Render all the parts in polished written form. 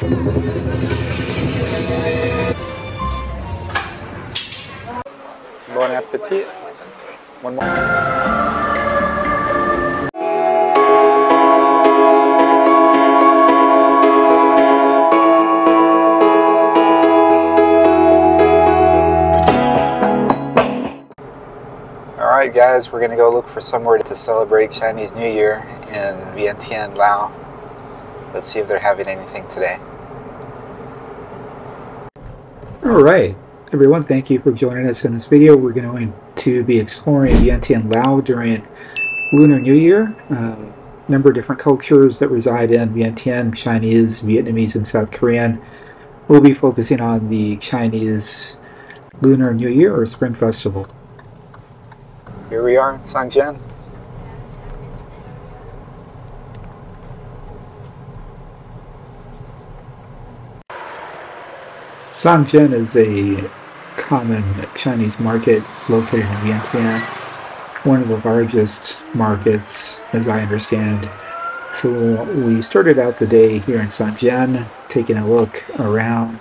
Bon appetit. One more. Alright guys, we're gonna go look for somewhere to celebrate Chinese New Year in Vientiane, Laos. Let's see if they're having anything today. Alright, everyone, thank you for joining us in this video. We're going to be exploring Vientiane, Laos during Lunar New Year. A number of different cultures that reside in Vientiane, Chinese, Vietnamese, and South Korean. We'll be focusing on the Chinese Lunar New Year or Spring Festival. Here we are in Sanjiang. Sanjiang is a common Chinese market located in Vientiane, one of the largest markets, as I understand. So we started out the day here in Sanjiang, taking a look around.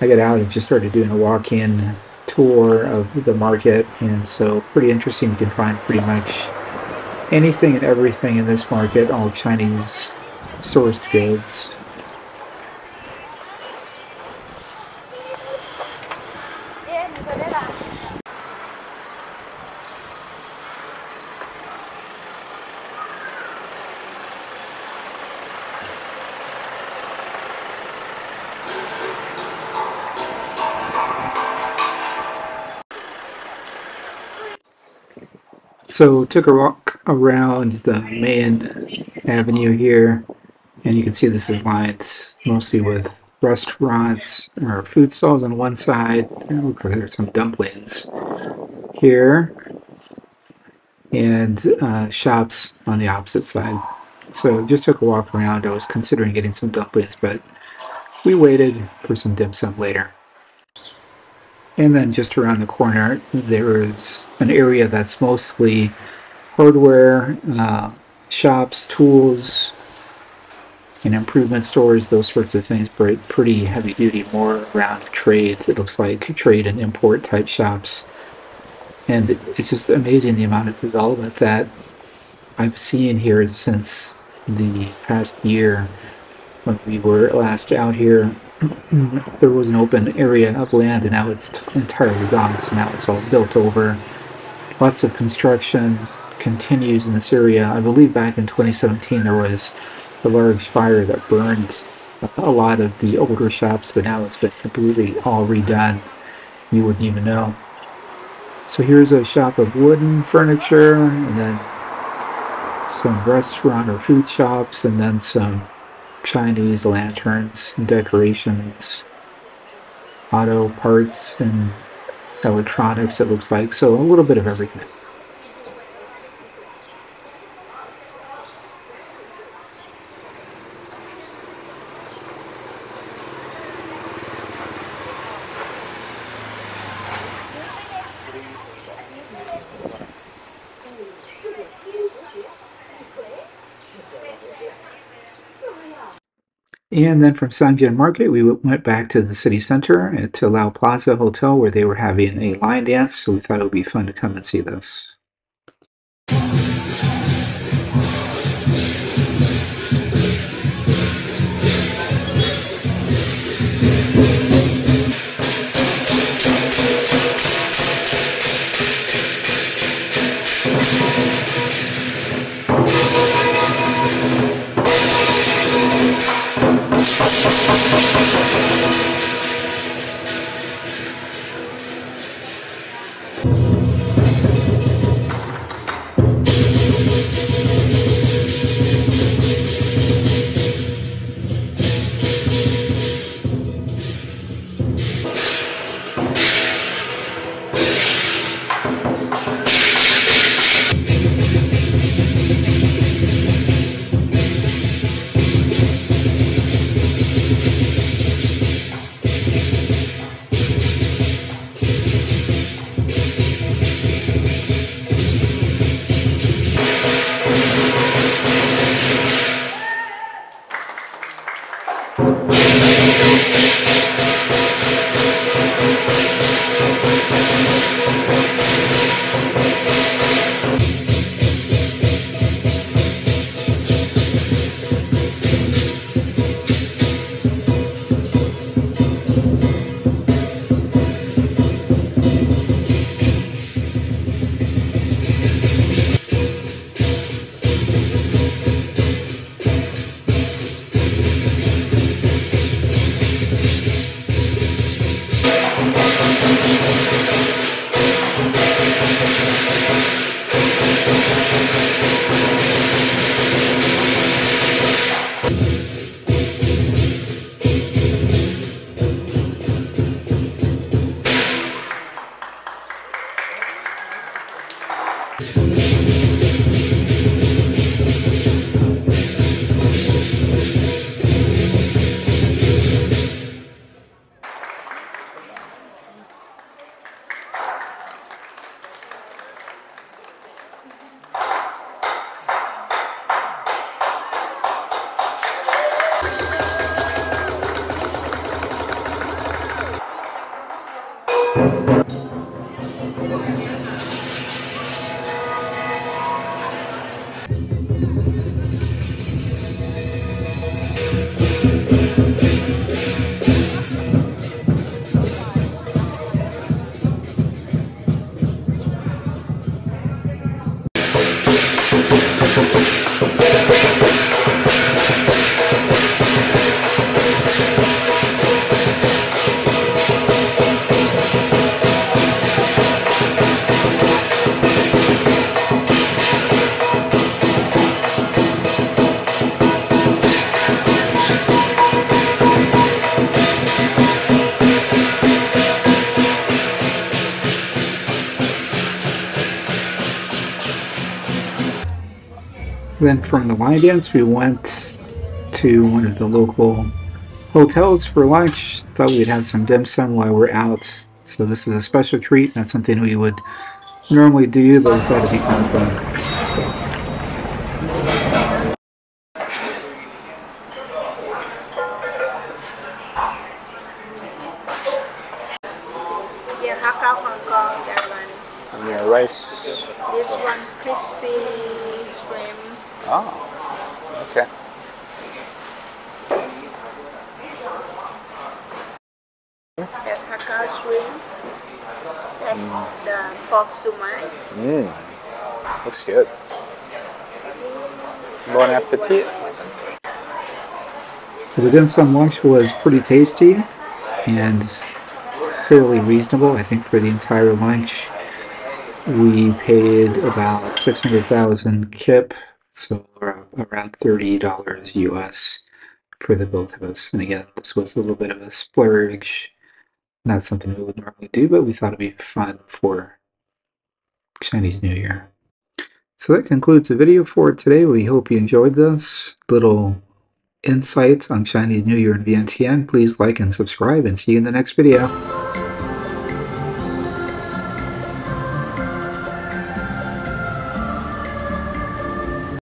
I got out and just started doing a walk-in tour of the market, and so pretty interesting. You can find pretty much anything and everything in this market, all Chinese sourced goods. So took a walk around the main avenue here, and you can see this is lined mostly with restaurants or food stalls on one side. It looks like there's some dumplings here, and shops on the opposite side. So just took a walk around. I was considering getting some dumplings, but we waited for some dim sum later. And then just around the corner, there is an area that's mostly hardware, shops, tools, and improvement stores, those sorts of things, but pretty heavy duty, more around trade. It looks like trade and import type shops. And it's just amazing the amount of development that I've seen here since the past year when we were last out here. There was an open area of land, and now it's entirely gone, so now it's all built over. Lots of construction continues in this area. I believe back in 2017 there was a large fire that burned a lot of the older shops, but now it's been completely all redone. You wouldn't even know. So here's a shop of wooden furniture, and then some restaurant or food shops, and then some Chinese lanterns and decorations, auto parts and electronics, it looks like. So a little bit of everything. And then from Sanjiang Market, we went back to the city center, to Lao Plaza Hotel, where they were having a line dance, so we thought it would be fun to come and see this. Then from the line dance, we went to one of the local hotels for lunch. Thought we'd have some dim sum while we're out. So this is a special treat, not something we would normally do, but we thought it'd be kind of fun. There's Hakka shrimp. That's the pork sumai. Looks good. Bon appetit. The dim sum lunch was pretty tasty and fairly reasonable. I think for the entire lunch we paid about 600,000 kip, so around $30 US for the both of us. And again, this was a little bit of a splurge. Not something we would normally do, but we thought it'd be fun for Chinese New Year. So that concludes the video for today. We hope you enjoyed this little insight on Chinese New Year in Vientiane. Please like and subscribe, and see you in the next video.